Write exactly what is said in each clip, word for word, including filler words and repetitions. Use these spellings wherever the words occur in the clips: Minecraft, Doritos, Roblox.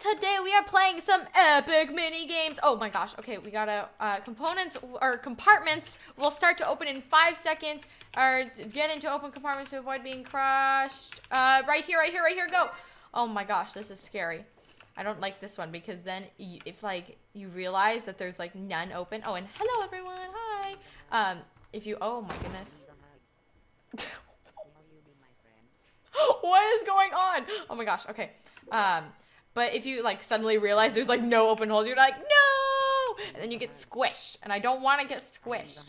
Today we are playing some epic mini games. Oh my gosh. Okay, we got a uh, components or compartments. We'll start to open in five seconds or get into open compartments to avoid being crushed. Uh, right here, right here, right here. Go. Oh my gosh, this is scary. I don't like this one because then you, if like you realize that there's like none open. Oh, and hello everyone. Hi. Um, if you, oh my goodness. What is going on? Oh my gosh. Okay. Um, But if you like suddenly realize there's like no open holes, you're like, no! And then you get squished. And I don't want to get squished.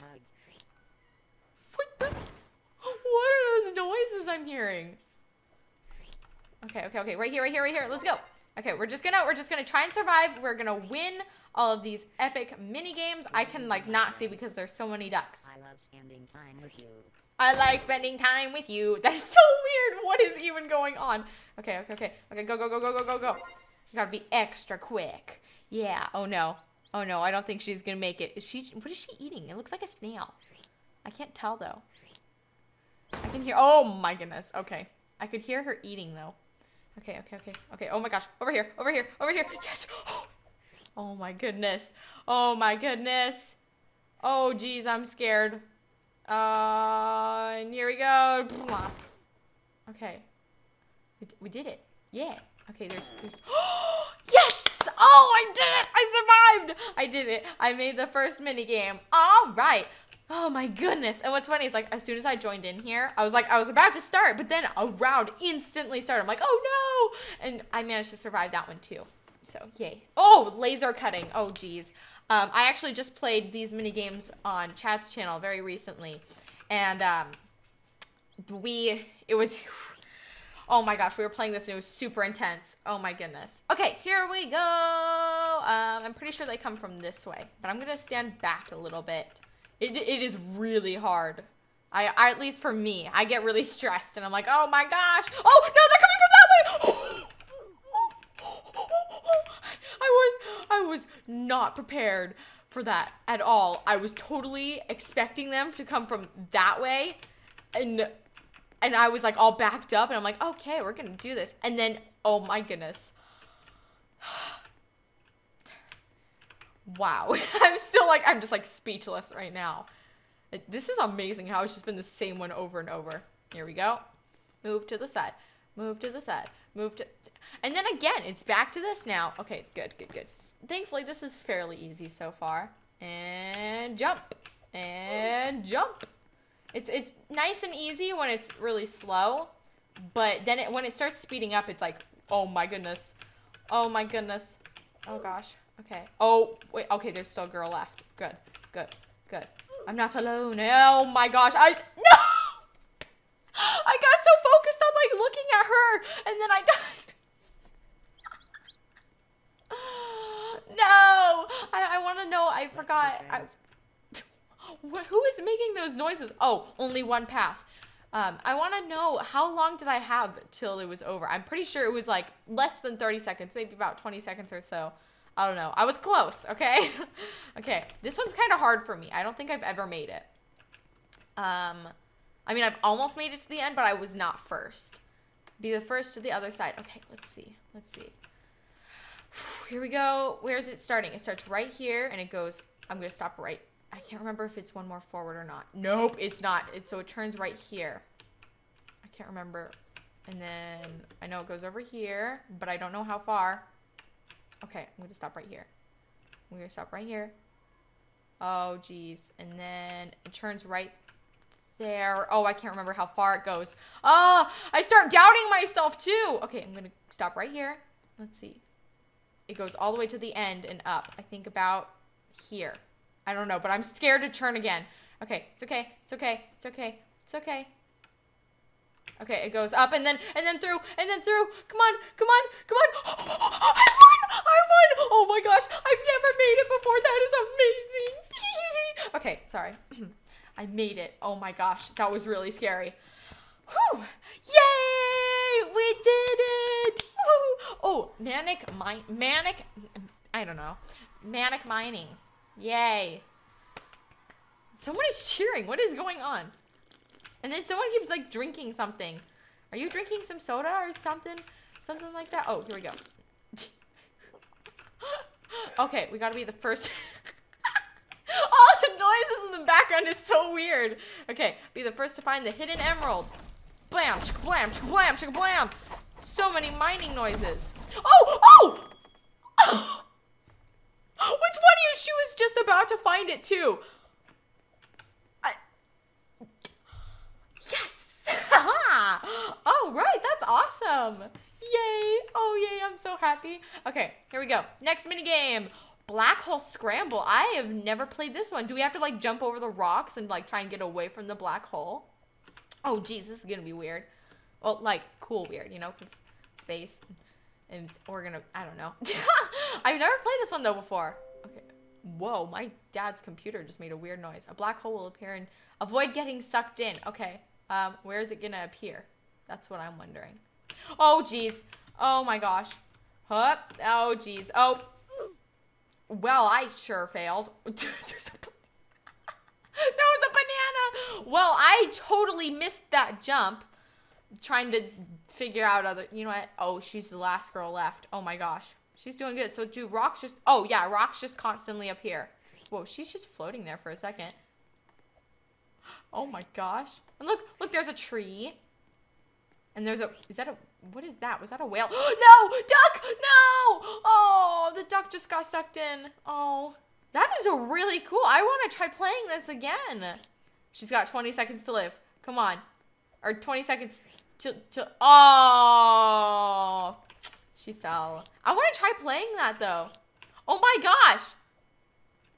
What the? What are those noises I'm hearing? Okay, okay, okay. Right here, right here, right here. Let's go. Okay, we're just gonna we're just gonna try and survive. We're gonna win all of these epic mini games. I can like not see because there's so many ducks. I love spending time with you. I like spending time with you. That's so weird. What is even going on? Okay, okay, okay. Okay, go, go, go, go, go, go, go. You gotta be extra quick. Yeah. Oh, no. Oh, no. I don't think she's gonna make it. Is she? What is she eating? It looks like a snail. I can't tell, though. I can hear. Oh, my goodness. Okay. I could hear her eating, though. Okay, okay, okay. Okay. Oh, my gosh. Over here. Over here. Over here. Yes. Oh, my goodness. Oh, my goodness. Oh, geez. I'm scared. Uh, and here we go. Okay. We, we did it. Yeah. Okay, there's... there's yes! Oh, I did it! I survived! I did it. I made the first minigame. All right. Oh, my goodness. And what's funny is, like, as soon as I joined in here, I was like, I was about to start, but then a round instantly started. I'm like, oh, no! And I managed to survive that one, too. So, yay. Oh, laser cutting. Oh, geez. Um, I actually just played these mini games on Chat's channel very recently, and um, we, it was, oh my gosh, we were playing this and it was super intense. Oh my goodness. Okay, here we go. Um, I'm pretty sure they come from this way, but I'm going to stand back a little bit. It, it is really hard. I, I, at least for me, I get really stressed and I'm like, oh my gosh. Oh no, they're coming from that way. I was I was not prepared for that at all. I was totally expecting them to come from that way, and and I was like all backed up and I'm like, okay, we're gonna do this. And then oh my goodness. Wow. I'm still like I'm just like speechless right now. This is amazing how it's just been the same one over and over. Here we go. Move to the side. Move to the side. Move to And then again, it's back to this now. Okay, good, good, good. Thankfully, this is fairly easy so far. And jump. And jump. It's it's nice and easy when it's really slow. But then it, when it starts speeding up, it's like, oh my goodness. Oh my goodness. Oh gosh. Okay. Oh, wait. Okay, there's still a girl left. Good, good, good. I'm not alone. Oh my gosh. I... No! I got so focused on, like, looking at her. And then I died. No, I, I want to know. I forgot. I, what, who is making those noises? Oh, only one path. Um, I want to know how long did I have till it was over? I'm pretty sure it was like less than thirty seconds, maybe about twenty seconds or so. I don't know. I was close. Okay. Okay. This one's kind of hard for me. I don't think I've ever made it. Um, I mean, I've almost made it to the end, but I was not first. Be the first to the other side. Okay. Let's see. Let's see. Here we go. Where is it starting? It starts right here, and it goes, I'm going to stop right. I can't remember if it's one more forward or not. Nope, it's not. It's, so it turns right here. I can't remember. And then I know it goes over here, but I don't know how far. Okay, I'm going to stop right here. I'm going to stop right here. Oh, geez. And then it turns right there. Oh, I can't remember how far it goes. Oh, I start doubting myself, too. Okay, I'm going to stop right here. Let's see. It goes all the way to the end and up. I think about here. I don't know, but I'm scared to turn again. Okay, it's okay, it's okay, it's okay, it's okay. Okay, it goes up and then and then through and then through. Come on, come on, come on. I won! I won! Oh my gosh, I've never made it before. That is amazing. Okay, sorry. I made it. Oh my gosh, that was really scary. Whew! Yay! We did it! Woo! Oh, manic mine, manic, I don't know. Manic mining. Yay. Someone is cheering. What is going on? And then someone keeps like drinking something. Are you drinking some soda or something? Something like that? Oh, here we go. Okay, we gotta be the first. All the noises in the background is so weird. Okay, be the first to find the hidden emerald. Blam, shaka blam, shaka blam, shaka blam. So many mining noises. Oh, oh! Oh! Which one of you she was just about to find it too? I... Yes! Oh, right, that's awesome. Yay! Oh, yay, I'm so happy. Okay, here we go. Next minigame. Black Hole Scramble. I have never played this one. Do we have to, like, jump over the rocks and, like, try and get away from the black hole? Oh, geez, this is gonna be weird. Well, like, cool weird, you know, because space. And we're gonna, I don't know. I've never played this one, though, before. Okay. Whoa, my dad's computer just made a weird noise. A black hole will appear and avoid getting sucked in. Okay, um, where is it gonna appear? That's what I'm wondering. Oh, geez. Oh, my gosh. Huh? Oh, geez. Oh. Well, I sure failed. There's a that was a banana. Well, I totally missed that jump. Trying to figure out other... You know what? Oh, she's the last girl left. Oh, my gosh. She's doing good. So, do rocks just... Oh, yeah. Rocks just constantly appear. Whoa, she's just floating there for a second. Oh, my gosh. And look. Look, there's a tree. And there's a, is that a, what is that? Was that a whale? No, duck, no! Oh, the duck just got sucked in. Oh, that is a really cool, I want to try playing this again. She's got twenty seconds to live. Come on. Or twenty seconds to, to oh, she fell. I want to try playing that though. Oh my gosh.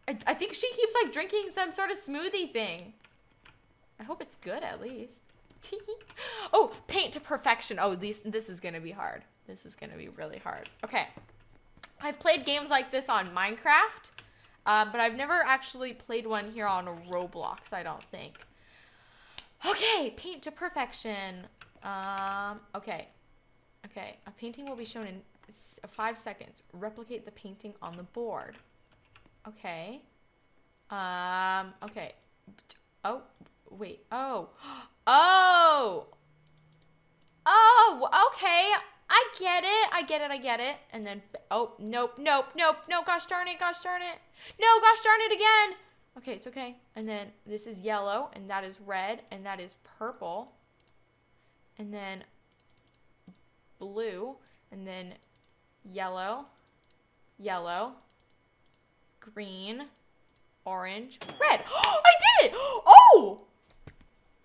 I, I think she keeps like drinking some sort of smoothie thing. I hope it's good at least. Oh, paint to perfection. Oh, these, this is going to be hard. This is going to be really hard. Okay. I've played games like this on Minecraft, uh, but I've never actually played one here on Roblox, I don't think. Okay, paint to perfection. Um, okay. Okay, a painting will be shown in five seconds. Replicate the painting on the board. Okay. Um, okay. Oh, wait. Oh. Oh, oh, okay, I get it, I get it, I get it, and then, oh, nope, nope, nope, no, gosh darn it, gosh darn it, no, gosh darn it again, okay, it's okay, and then this is yellow, and that is red, and that is purple, and then blue, and then yellow, yellow, green, orange, red, I did it, oh!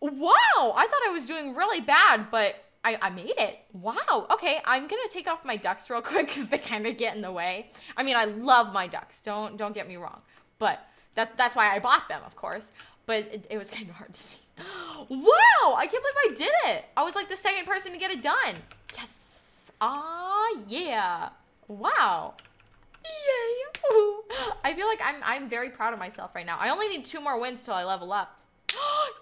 Wow, I thought I was doing really bad, but I, I made it. Wow, okay, I'm gonna take off my ducks real quick because they kind of get in the way. I mean, I love my ducks, don't don't get me wrong, but that, that's why I bought them, of course, but it, it was kind of hard to see. Wow, I can't believe I did it. I was like the second person to get it done. Yes, ah, yeah, wow. Yay, ooh. I feel like I'm, I'm very proud of myself right now. I only need two more wins till I level up.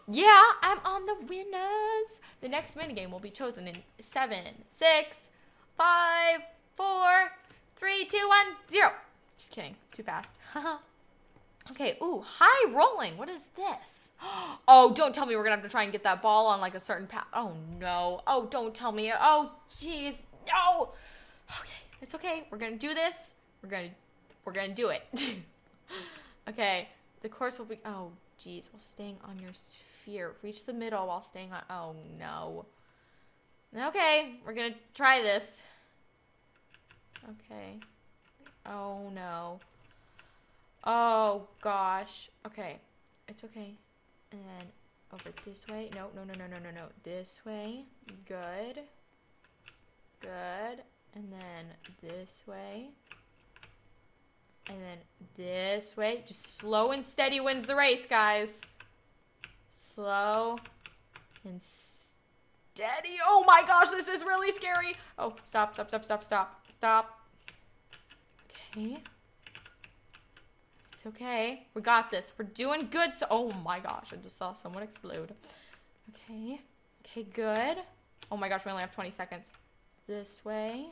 Yeah, I'm on the winners. The next minigame will be chosen in seven, six, five, four, three, two, one, zero. Just kidding. Too fast. Okay. Ooh, high rolling. What is this? Oh, don't tell me we're gonna have to try and get that ball on like a certain path. Oh no. Oh, don't tell me. Oh, jeez. No. Okay, it's okay. We're gonna do this. We're gonna, we're gonna do it. Okay. The course will be. Oh. Jeez, while staying on your sphere. Reach the middle while staying on... Oh, no. Okay, we're gonna try this. Okay. Oh, no. Oh, gosh. Okay. It's okay. And then over this way. No, no, no, no, no, no, no. This way. Good. Good. And then this way. And then this way. Just slow and steady wins the race, guys. Slow and steady. Oh my gosh, this is really scary. Oh, stop, stop, stop, stop, stop, stop. Okay. It's okay. We got this. We're doing good. So, oh my gosh, I just saw someone explode. Okay. Okay, good. Oh my gosh, we only have twenty seconds. This way.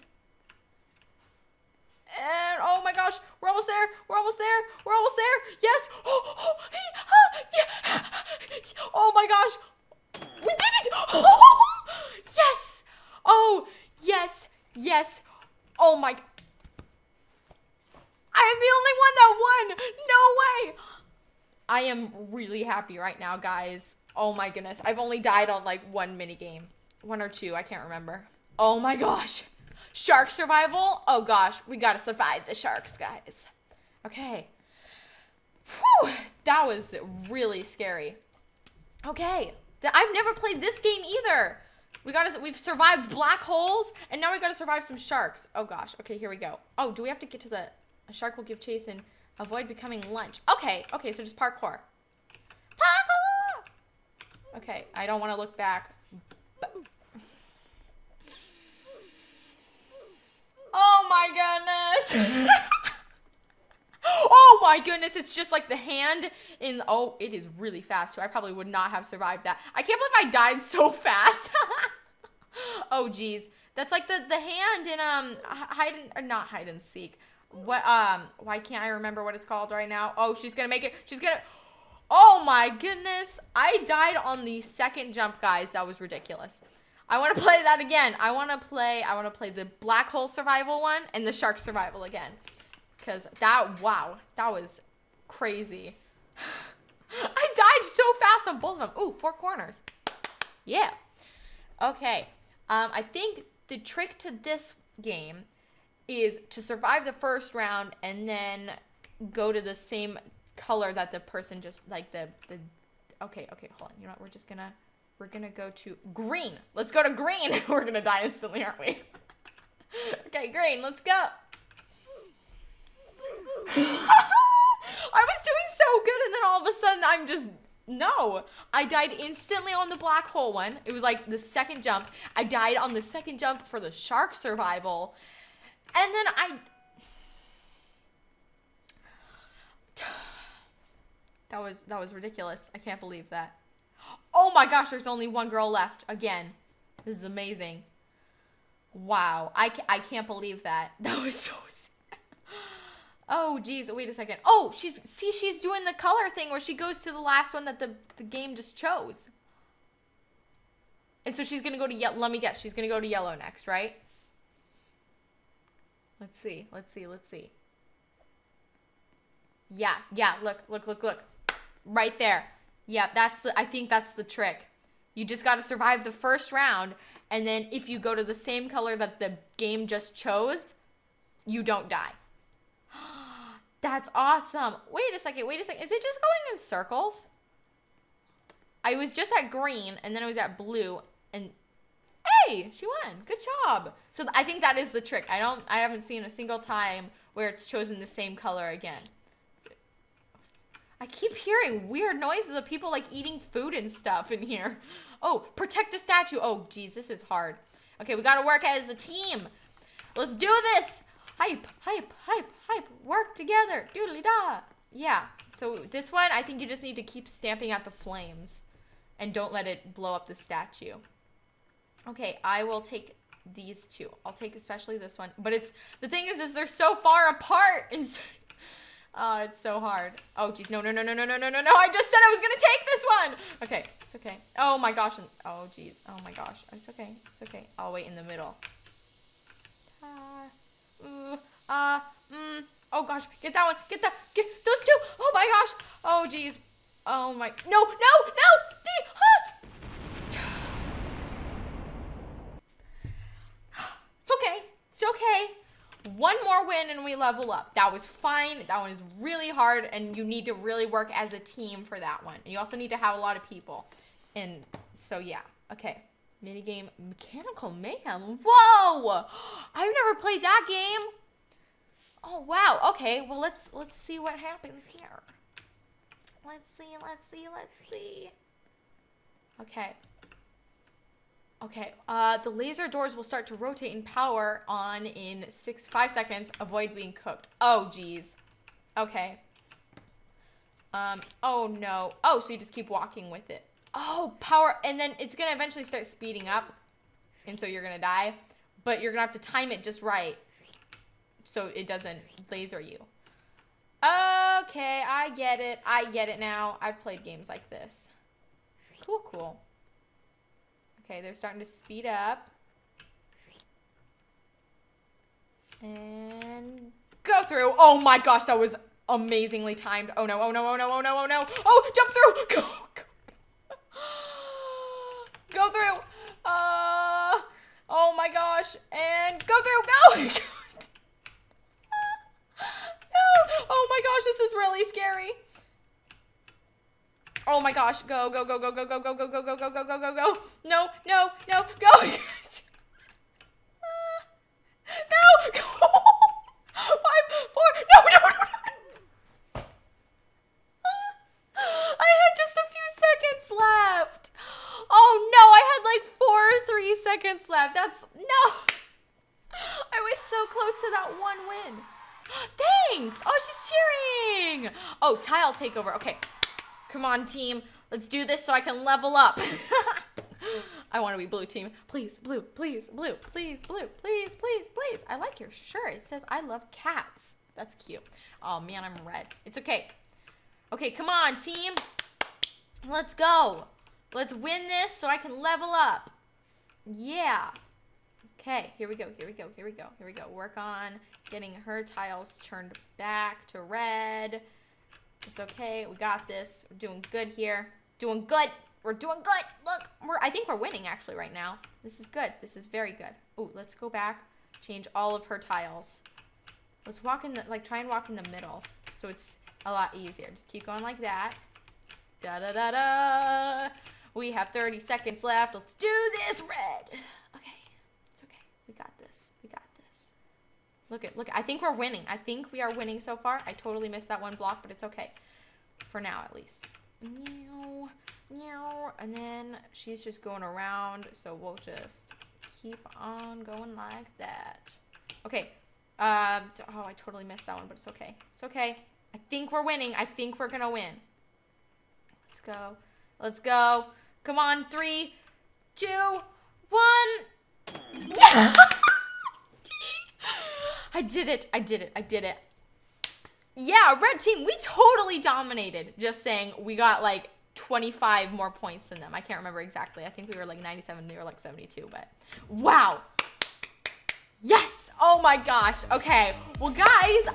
Yes. Oh, oh, ah, yeah. Oh my gosh. We did it. Oh, yes. Oh, yes. Yes. Oh my. I am the only one that won. No way. I am really happy right now, guys. Oh my goodness. I've only died on like one mini game. One or two. I can't remember. Oh my gosh. Shark survival? Oh gosh, we gotta survive the sharks, guys. Okay. Whew, that was really scary. Okay, I've never played this game either. We gotta, we've survived black holes, and now we gotta survive some sharks. Oh gosh, okay, here we go. Oh, do we have to get to the, a shark will give chase and avoid becoming lunch. Okay, okay, so just parkour. Parkour! Okay, I don't wanna look back. Oh my goodness. Oh my goodness, it's just like the hand in, oh, it is really fast, so I probably would not have survived that. I can't believe I died so fast. Oh geez, that's like the, the hand in, um, hide and, or not hide and seek. What, um, why can't I remember what it's called right now? Oh, she's gonna make it, she's gonna, oh my goodness. I died on the second jump, guys, that was ridiculous. I want to play that again. I want to play, I want to play the black hole survival one and the shark survival again. Because that, wow, that was crazy. I died so fast on both of them. Ooh, four corners. Yeah. Okay. Um, I think the trick to this game is to survive the first round and then go to the same color that the person just, like the, the, okay, okay, hold on. You know what, we're just going to. We're gonna go to green. Let's go to green. We're gonna die instantly, aren't we? Okay, green, let's go. I was doing so good and then all of a sudden I'm just, no. I died instantly on the black hole one. It was like the second jump. I died on the second jump for the shark survival. And then I, that was, that was ridiculous. I can't believe that. Oh my gosh, there's only one girl left. Again, this is amazing. Wow, I, ca I can't believe that. That was so sad. Oh, geez, wait a second. Oh, she's see, she's doing the color thing where she goes to the last one that the, the game just chose. And so she's going to go to, let me guess, she's going to go to yellow next, right? Let's see, let's see, let's see. Yeah, yeah, look, look, look, look. Right there. Yeah, that's the, I think that's the trick. You just got to survive the first round, and then if you go to the same color that the game just chose, you don't die. That's awesome. Wait a second, wait a second. Is it just going in circles? I was just at green, and then I was at blue, and hey, she won. Good job. So I think that is the trick. I don't, I haven't seen a single time where it's chosen the same color again. I keep hearing weird noises of people like eating food and stuff in here. Oh, protect the statue. Oh, geez, this is hard. Okay, we gotta work as a team. Let's do this. Hype, hype, hype, hype. Work together. Doodly da. Yeah, so this one, I think you just need to keep stamping out the flames and don't let it blow up the statue. Okay, I will take these two. I'll take especially this one. But it's, the thing is, is they're so far apart. And so, oh, it's so hard. Oh, geez. No, no, no, no, no, no, no, no, no. I just said I was going to take this one. Okay. It's okay. Oh, my gosh. Oh, geez. Oh, my gosh. It's okay. It's okay. I'll wait in the middle. Uh, ooh, uh, mm. Oh, gosh. Get that one. Get that. Get those two. Oh, my gosh. Oh, geez. Oh, my. No, no, no. It's okay. It's okay. One more win and we level up. That was fine. That one is really hard and you need to really work as a team for that one. And you also need to have a lot of people. And so, yeah. Okay. Minigame Mechanical Mayhem. Whoa! I've never played that game. Oh, wow. Okay. Well, let's let's see what happens here. Let's see. Let's see. Let's see. Okay. Okay, uh, the laser doors will start to rotate and power on in six, five seconds. Avoid being cooked. Oh, geez. Okay. Um, oh, no. Oh, so you just keep walking with it. Oh, power. And then it's going to eventually start speeding up. And so you're going to die. But you're going to have to time it just right so it doesn't laser you. Okay, I get it. I get it now. I've played games like this. Cool, cool. Okay, they're starting to speed up. And go through. Oh my gosh, that was amazingly timed. Oh no, oh no, oh no, oh no, oh no. Oh, jump through. Go, go, go. Go through. Uh, oh my gosh. And go through. No. No. Oh my gosh, this is really scary. Oh my gosh. Go, go, go, go, go, go, go, go, go, go, go, go, go, go, go. No, no, no, go. No! Five, four, no, no, no, no! I had just a few seconds left. Oh no, I had like four or three seconds left. That's, no! I was so close to that one win. Thanks! Oh, she's cheering! Oh, tile takeover, okay. Come on, team, let's do this so I can level up. I want to be blue team. Please, blue, please, blue, please, blue, please, please, please. I like your shirt. It says, I love cats. That's cute. Oh, man, I'm red. It's okay. Okay, come on, team. Let's go. Let's win this so I can level up. Yeah. Okay, here we go, here we go, here we go, here we go. Work on getting her tiles turned back to red. It's okay. We got this. We're doing good here. Doing good. We're doing good. Look, we're, I think we're winning actually right now. This is good. This is very good. Ooh, let's go back, change all of her tiles. Let's walk in the, like try and walk in the middle so it's a lot easier. Just keep going like that. Da da da da. We have thirty seconds left. Let's do this, red. Okay, it's okay. We got this. We got this. Look at, look, I think we're winning. I think we are winning so far. I totally missed that one block, but it's okay. For now, at least. Meow. And then she's just going around, so we'll just keep on going like that. Okay. Uh, oh, I totally missed that one, but it's okay. It's okay. I think we're winning. I think we're going to win. Let's go. Let's go. Come on. Three, two, one. Yeah! I did it. I did it. I did it. Yeah, red team, we totally dominated. Just saying, we got like twenty-five more points than them. I can't remember exactly. I think we were like ninety-seven, they were like seventy-two, but wow. Yes, oh my gosh. Okay, well guys,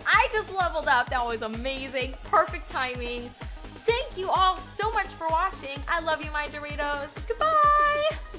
I just leveled up. That was amazing, perfect timing. Thank you all so much for watching. I love you, my Doritos. Goodbye.